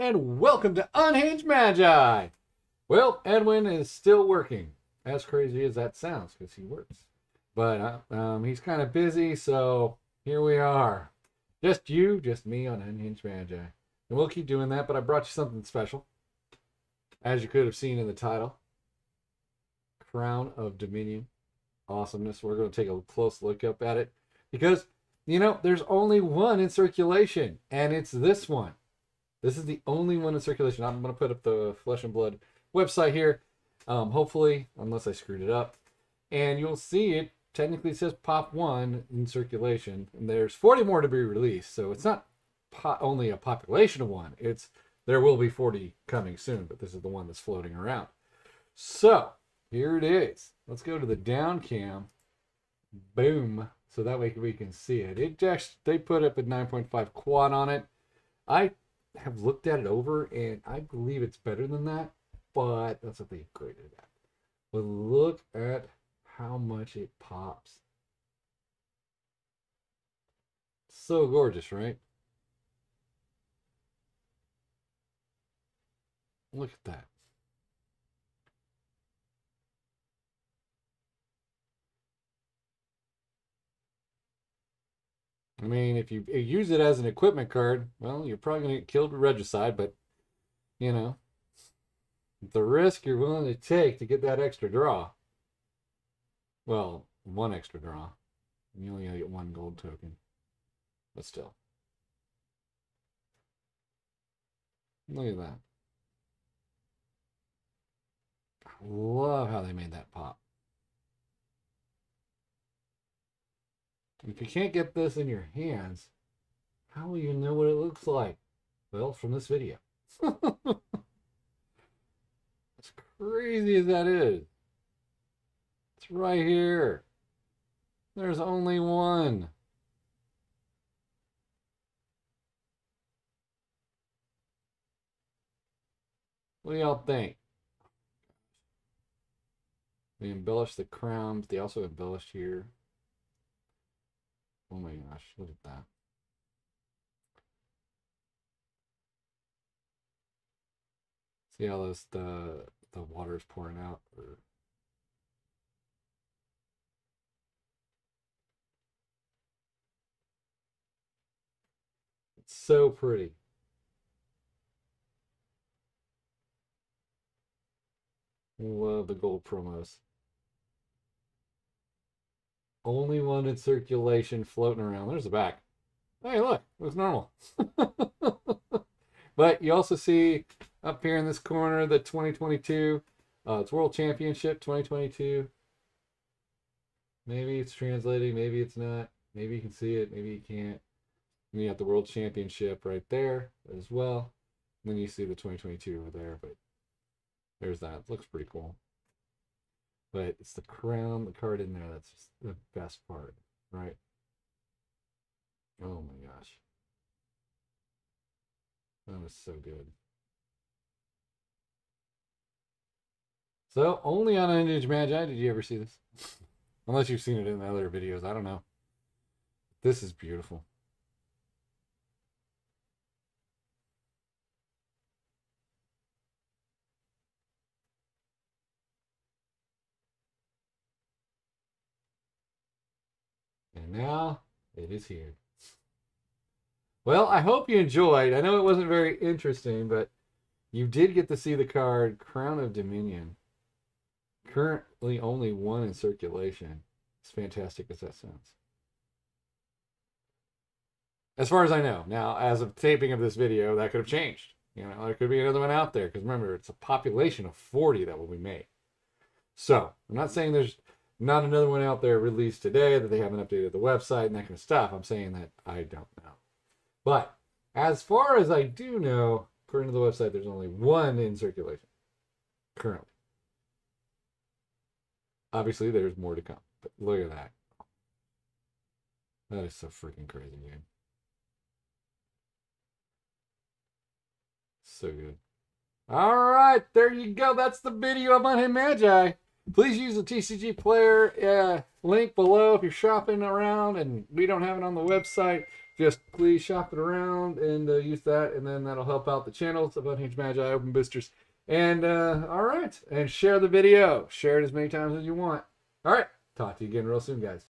and welcome to Unhinged Magi. Well, Edwin is still working, as crazy as that sounds, because he works. But he's kind of busy, so here we are. Just me on Unhinged Magi. And we'll keep doing that, but I brought you something special. As you could have seen in the title. Crown of Dominion. Awesomeness. We're going to take a close look up at it. Because, you know, there's only one in circulation. And it's this one. This is the only one in circulation. I'm going to put up the Flesh and Blood website here. Hopefully, unless I screwed it up. And you'll see it technically says pop one in circulation. And there's 40 more to be released. So it's not only a population of one. It's there will be 40 coming soon. But this is the one that's floating around. So, here it is. Let's go to the down cam. Boom. So that way we can see it. It just, they put up a 9.5 quad on it. I have looked at it over, and I believe it's better than that. But that's what they graded it at. But look at how much it pops. So gorgeous, right? Look at that. I mean, if you use it as an equipment card, well, you're probably going to get killed with Regicide, but, you know, the risk you're willing to take to get that extra draw. Well, one extra draw. You only get one gold token. But still. Look at that. I love how they made that pop. If you can't get this in your hands, how will you know what it looks like? Well, from this video. As crazy as that is. It's right here. There's only one. What do y'all think? They embellished the crowns. They also embellished here. Oh my gosh, look at that. See how those, the water is pouring out? Or... It's so pretty. Love the gold promos. Only one in circulation floating around. There's the back. Hey, look. Looks normal. But you also see up here in this corner the 2022. It's World Championship 2022. Maybe it's translating. Maybe it's not. Maybe you can see it. Maybe you can't. And you got the World Championship right there as well. And then you see the 2022 over there. But there's that. It looks pretty cool. But it's the crown, the card in there, that's just the best part, right? Oh my gosh. That was so good. So, only on Unhinged Magi did you ever see this. Unless you've seen it in other videos, I don't know. This is beautiful. Now it is here. Well, I hope you enjoyed. I know it wasn't very interesting, but you did get to see the card Crown of Dominion. Currently only one in circulation. As fantastic as that sounds. As far as I know. Now, as of taping of this video, that could have changed. You know, there could be another one out there. Because remember, it's a population of 40 that will be made. So, I'm not saying there's... not another one out there released today that they haven't updated the website and that kind of stuff. I'm saying that I don't know. But as far as I do know, according to the website, there's only one in circulation currently. Obviously, there's more to come. But look at that. That is so freaking crazy, dude. So good. All right, there you go. That's the video of Unhinged Magi. Please use the TCG Player link below if you're shopping around and we don't have it on the website. just please shop it around and use that, and then that'll help out the channels of Unhinged Magi, Open Boosters. And all right, and share the video. Share it as many times as you want. All right, talk to you again real soon, guys.